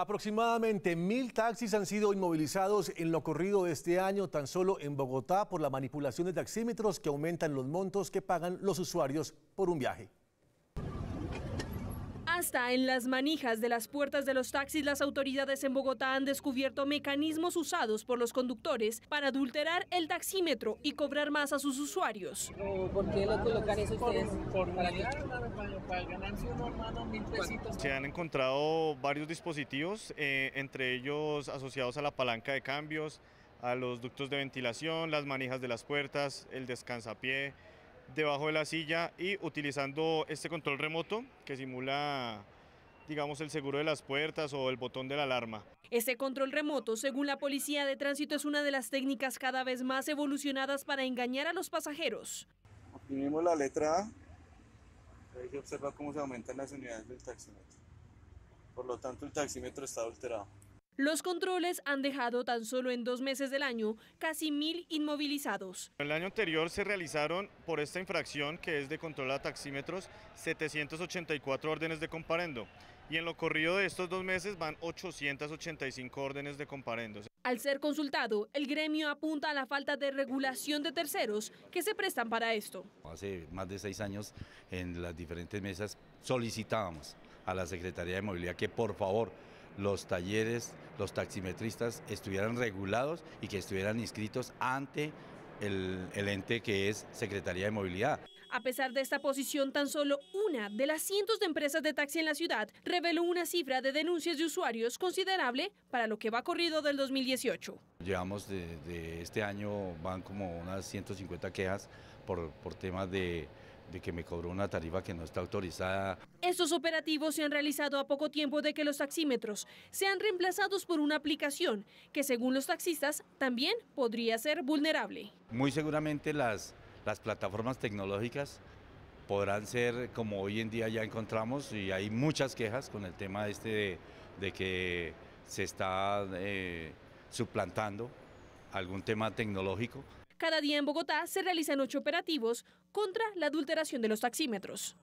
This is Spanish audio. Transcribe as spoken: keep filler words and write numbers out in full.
Aproximadamente mil taxis han sido inmovilizados en lo corrido de este año tan solo en Bogotá por la manipulación de taxímetros que aumentan los montos que pagan los usuarios por un viaje. Hasta en las manijas de las puertas de los taxis, las autoridades en Bogotá han descubierto mecanismos usados por los conductores para adulterar el taxímetro y cobrar más a sus ustedes? Se han encontrado varios dispositivos, eh, entre ellos asociados a la palanca de cambios, a los ductos de ventilación, las manijas de las puertas, el descansapié debajo de la silla, y utilizando este control remoto que simula, digamos, el seguro de las puertas o el botón de la alarma. Este control remoto, según la Policía de Tránsito, es una de las técnicas cada vez más evolucionadas para engañar a los pasajeros. Oprimimos la letra A, ahí se observa cómo se aumentan las unidades del taxímetro. Por lo tanto, el taxímetro está adulterado. Los controles han dejado tan solo en dos meses del año casi mil inmovilizados. El año anterior se realizaron por esta infracción, que es de control a taxímetros, setecientas ochenta y cuatro órdenes de comparendo, y en lo corrido de estos dos meses van ochocientas ochenta y cinco órdenes de comparendo. Al ser consultado, el gremio apunta a la falta de regulación de terceros que se prestan para esto. Hace más de seis años en las diferentes mesas solicitábamos a la Secretaría de Movilidad que por favor los talleres, los taximetristas estuvieran regulados y que estuvieran inscritos ante el, el ente que es Secretaría de Movilidad. A pesar de esta posición, tan solo una de las cientos de empresas de taxi en la ciudad reveló una cifra de denuncias de usuarios considerable para lo que va corrido del dos mil dieciocho. Llevamos de, de este año, van como unas ciento cincuenta quejas por, por temas de... de que me cobró una tarifa que no está autorizada. Estos operativos se han realizado a poco tiempo de que los taxímetros sean reemplazados por una aplicación que, según los taxistas, también podría ser vulnerable. Muy seguramente las, las plataformas tecnológicas podrán ser, como hoy en día ya encontramos, y hay muchas quejas con el tema este de, de que se está eh, suplantando algún tema tecnológico. Cada día en Bogotá se realizan ocho operativos contra la adulteración de los taxímetros.